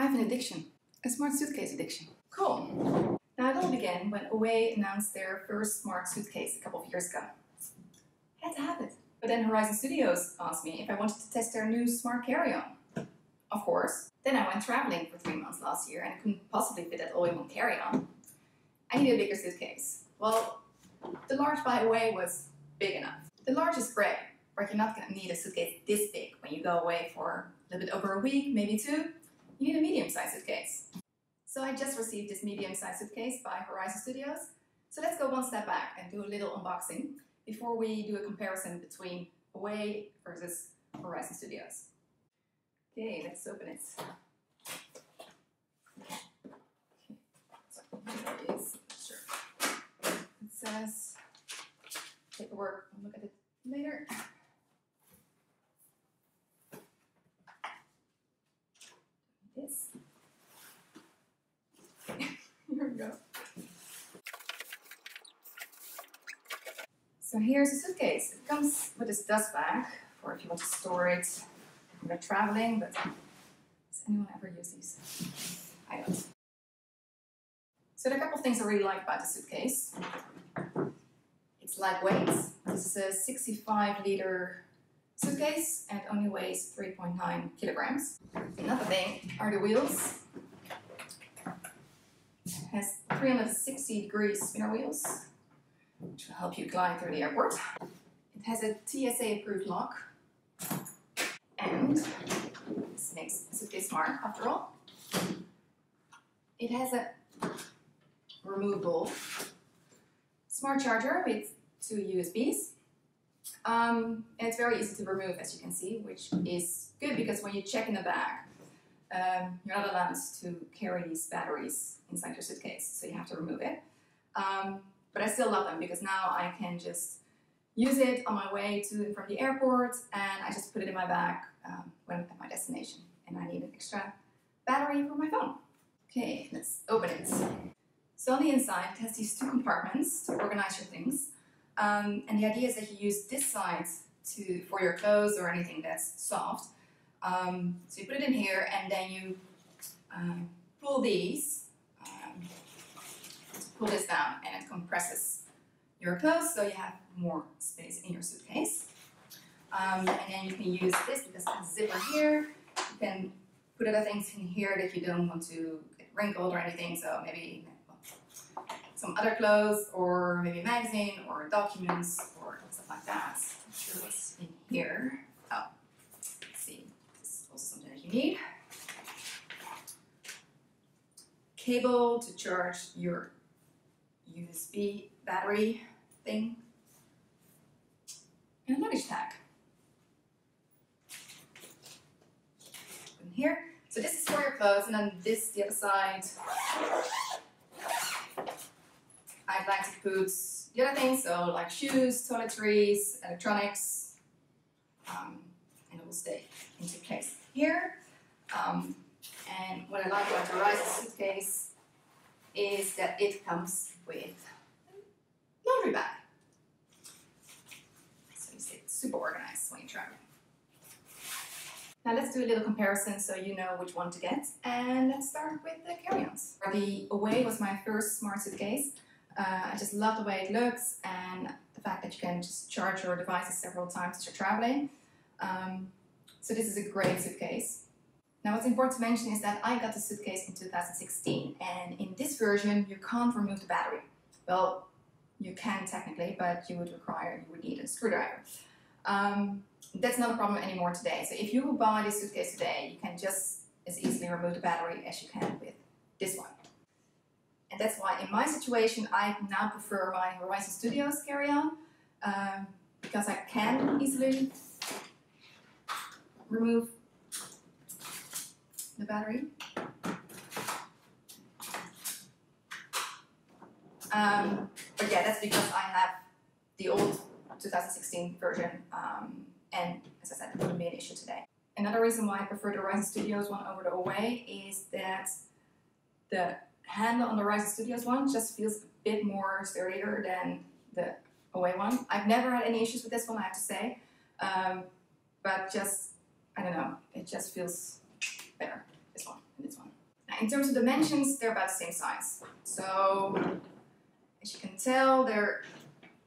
I have an addiction, a smart suitcase addiction. Cool. Now it all began when Away announced their first smart suitcase a couple of years ago. I had to have it. But then Horizn Studios asked me if I wanted to test their new smart carry-on. Of course. Then I went traveling for 3 months last year and I couldn't possibly fit that all in one carry-on. I needed a bigger suitcase. Well, the large by Away was big enough. The large is great, but you're not going to need a suitcase this big when you go away for a little bit over a week, maybe two. You need a medium-sized suitcase. So I just received this medium-sized suitcase by Horizn Studios. So let's go one step back and do a little unboxing before we do a comparison between Away versus Horizn Studios. Okay, let's open it. Here is the shirt. It says paperwork. I'll look at it later. This. Here we go. So here's the suitcase. It comes with this dust bag, or if you want to store it when you're traveling, but does anyone ever use these? I don't. So there are a couple of things I really like about the suitcase. It's lightweight. This is a 65-liter suitcase and only weighs 3.9 kilograms. Another thing are the wheels. It has 360-degree spinner wheels, which will help you glide through the airport. It has a TSA-approved lock, and this makes the suitcase smart after all. It has a removable smart charger with two USBs. And it's very easy to remove, as you can see, which is good because when you check in the bag, you're not allowed to carry these batteries inside your suitcase, so you have to remove it. But I still love them because now I can just use it on my way to and from the airport, and I just put it in my bag when I'm at my destination and I need an extra battery for my phone. Okay, let's open it. So on the inside, it has these two compartments to organize your things. And the idea is that you use this side for your clothes or anything that's soft. So you put it in here and then you pull these, pull this down, and it compresses your clothes so you have more space in your suitcase. And then you can use this because it's a zipper here. You can put other things in here that you don't want to get wrinkled or anything, so maybe some other clothes, or maybe a magazine, or documents, or stuff like that. I'm sure what's in here. Oh, let's see. This is also something that you need. Cable to charge your USB battery thing. And a luggage tag. In here. So this is for your clothes, and then this, the other side. I'd like to put the other things, so like shoes, toiletries, electronics, and it will stay into place here. And what I like about the Horizn suitcase is that it comes with a laundry bag. So you stay super organized when you travel. Now let's do a little comparison so you know which one to get. And let's start with the carry-ons. The Away was my first smart suitcase. I just love the way it looks and the fact that you can just charge your devices several times as you're traveling. So this is a great suitcase. Now what's important to mention is that I got the suitcase in 2016, and in this version you can't remove the battery. Well, you can technically, but you would need a screwdriver. That's not a problem anymore today. So if you buy this suitcase today, you can just as easily remove the battery as you can with this one. And that's why in my situation, I now prefer my Horizn Studios carry-on, because I can easily remove the battery. But yeah, that's because I have the old 2016 version, and as I said, it wouldn't be an issue today. Another reason why I prefer the Horizn Studios one over the Away is that the handle on the Horizn Studios one just feels a bit more sturdier than the Away one. I've never had any issues with this one, I have to say, but just, I don't know, it just feels better, this one and this one. In terms of dimensions, they're about the same size. So, as you can tell, they're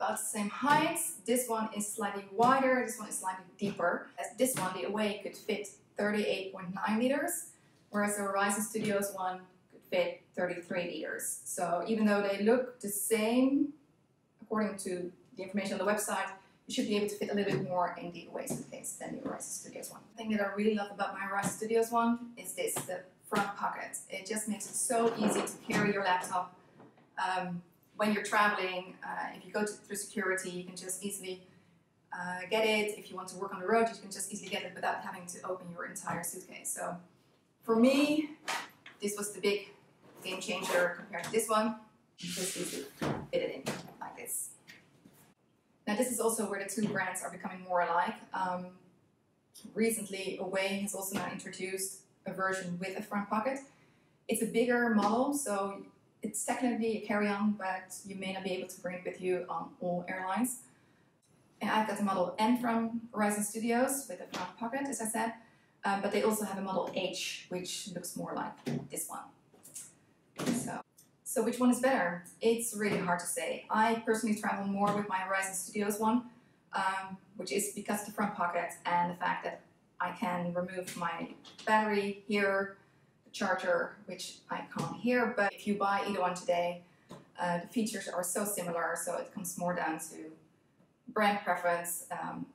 about the same height. This one is slightly wider, this one is slightly deeper. As this one, the Away, could fit 38.9 liters, whereas the Horizn Studios one could fit 33 liters. So even though they look the same, according to the information on the website, you should be able to fit a little bit more in the Away suitcase than the Horizn Studios one. The thing that I really love about my Horizn Studios one is this, the front pocket. It just makes it so easy to carry your laptop. When you're traveling, if you go through security, you can just easily get it. If you want to work on the road, you can just easily get it without having to open your entire suitcase. So for me, this was the big game changer compared to this one. Just easy to fit it in like this. Now this is also where the two brands are becoming more alike. Recently, Away has also now introduced a version with a front pocket. It's a bigger model, so it's technically a carry-on, but you may not be able to bring it with you on all airlines. And I've got the Model M from Horizn Studios with a front pocket, as I said, but they also have a Model H, which looks more like this one. So which one is better? It's really hard to say. I personally travel more with my Horizn Studios one, which is because of the front pocket and the fact that I can remove my battery here, charger, which I can't hear, but if you buy either one today, the features are so similar, so it comes more down to brand preference,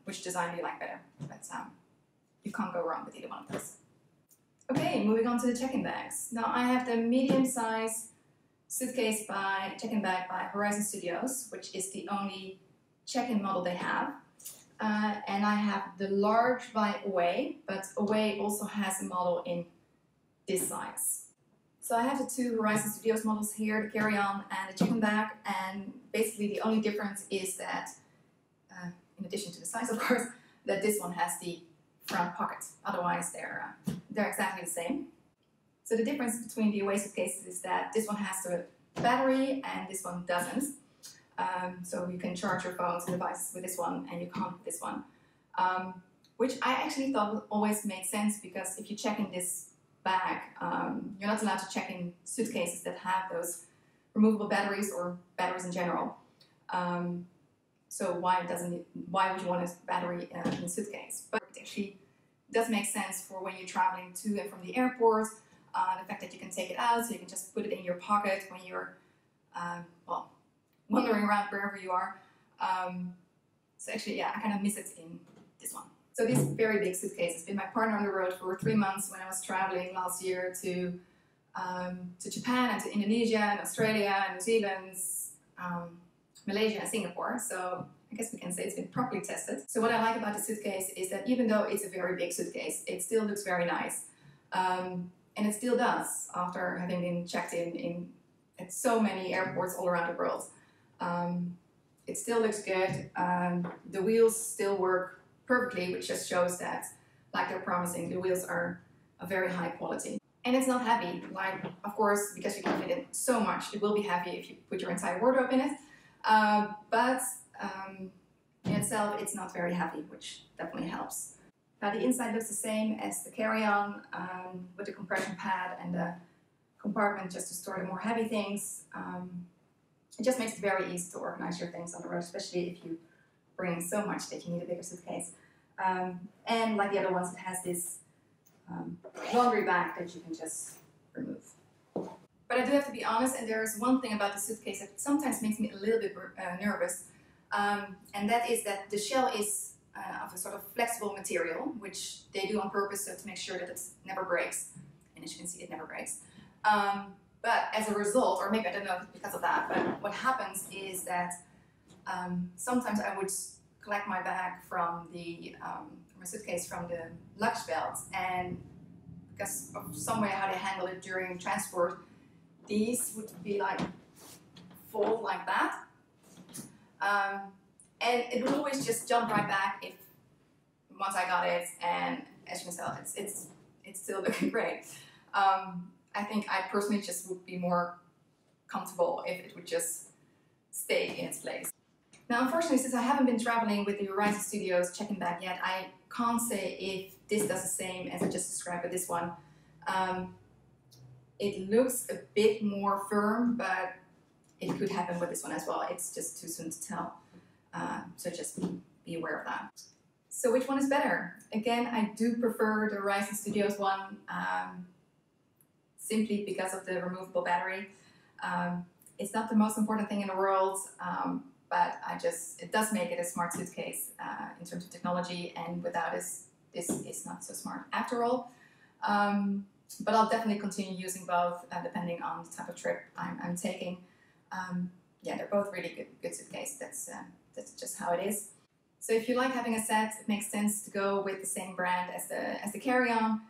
which design you like better, but you can't go wrong with either one of those. Okay, moving on to the check-in bags. Now I have the medium-sized suitcase by check-in bag by Horizn Studios, which is the only check-in model they have. And I have the large by Away, but Away also has a model in this size. So I have the two Horizn Studios models here, the carry-on and the check-in bag, and basically the only difference is that, in addition to the size of course, that this one has the front pocket. Otherwise they're exactly the same. So the difference between the Away suitcases is that this one has a battery and this one doesn't. So you can charge your phones and devices with this one and you can't with this one. Which I actually thought always made sense, because if you check in this bag, you're not allowed to check in suitcases that have those removable batteries or batteries in general. So why would you want a battery in a suitcase? But it actually does make sense for when you're traveling to and from the airport. The fact that you can take it out, so you can just put it in your pocket when you're well, wandering around wherever you are. So actually, yeah, I kind of miss it in this one. So this very big suitcase has been my partner on the road for 3 months when I was traveling last year to Japan and to Indonesia and Australia and New Zealand, Malaysia and Singapore. So I guess we can say it's been properly tested. So what I like about the suitcase is that even though it's a very big suitcase, it still looks very nice. And it still does, after having been checked in at so many airports all around the world. It still looks good. The wheels still work perfectly, which just shows that, like they're promising, the wheels are a very high quality. And it's not heavy, like, of course, because you can fit in so much, it will be heavy if you put your entire wardrobe in it. But in itself, it's not very heavy, which definitely helps. Now the inside looks the same as the carry-on, with the compression pad and the compartment just to store the more heavy things. It just makes it very easy to organize your things on the road, especially if you bring so much that you need a bigger suitcase. And like the other ones, it has this laundry bag that you can just remove. But I do have to be honest, and there is one thing about the suitcase that sometimes makes me a little bit nervous, and that is that the shell is of a sort of flexible material, which they do on purpose so to make sure that it never breaks. And as you can see, it never breaks. But as a result, or maybe I don't know if it's because of that, but what happens is that sometimes I would collect my bag from the my suitcase from the luggage belt, and because of some way how they handle it during transport, these would be like fold like that, and it would always just jump right back if once I got it. And as you can tell, it's still looking great. I think I personally just would be more comfortable if it would just stay in its place. Now, unfortunately, since I haven't been traveling with the Horizn Studios check-in bag yet, I can't say if this does the same as I just described with this one. It looks a bit more firm, but it could happen with this one as well. It's just too soon to tell. So just be aware of that. So which one is better? Again, I do prefer the Horizn Studios one, simply because of the removable battery. It's not the most important thing in the world, but it does make it a smart suitcase in terms of technology, and without this is not so smart after all. But I'll definitely continue using both depending on the type of trip I'm taking. Yeah, they're both really good suitcase. That's just how it is. So if you like having a set, it makes sense to go with the same brand as the carry-on.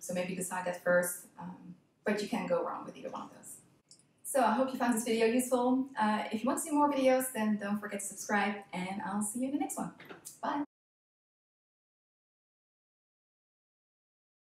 So maybe decide that first, but you can go wrong with either one of those. So I hope you found this video useful. If you want to see more videos, then don't forget to subscribe, and I'll see you in the next one. Bye!